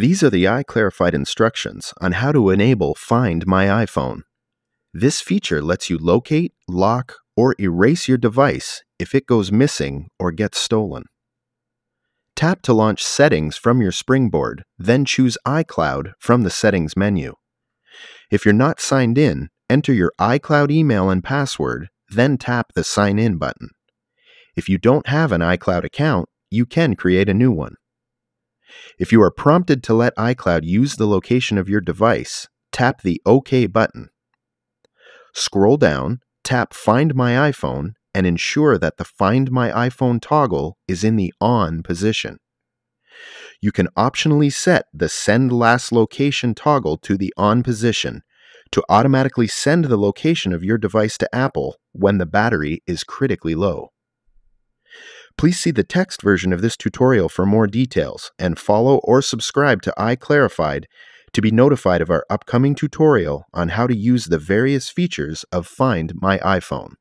These are the iClarified instructions on how to enable Find My iPhone. This feature lets you locate, lock, or erase your device if it goes missing or gets stolen. Tap to launch Settings from your Springboard, then choose iCloud from the Settings menu. If you're not signed in, enter your iCloud email and password, then tap the Sign In button. If you don't have an iCloud account, you can create a new one. If you are prompted to let iCloud use the location of your device, tap the OK button. Scroll down, tap Find My iPhone, and ensure that the Find My iPhone toggle is in the On position. You can optionally set the Send Last Location toggle to the On position to automatically send the location of your device to Apple when the battery is critically low. Please see the text version of this tutorial for more details, and follow or subscribe to iClarified to be notified of our upcoming tutorial on how to use the various features of Find My iPhone.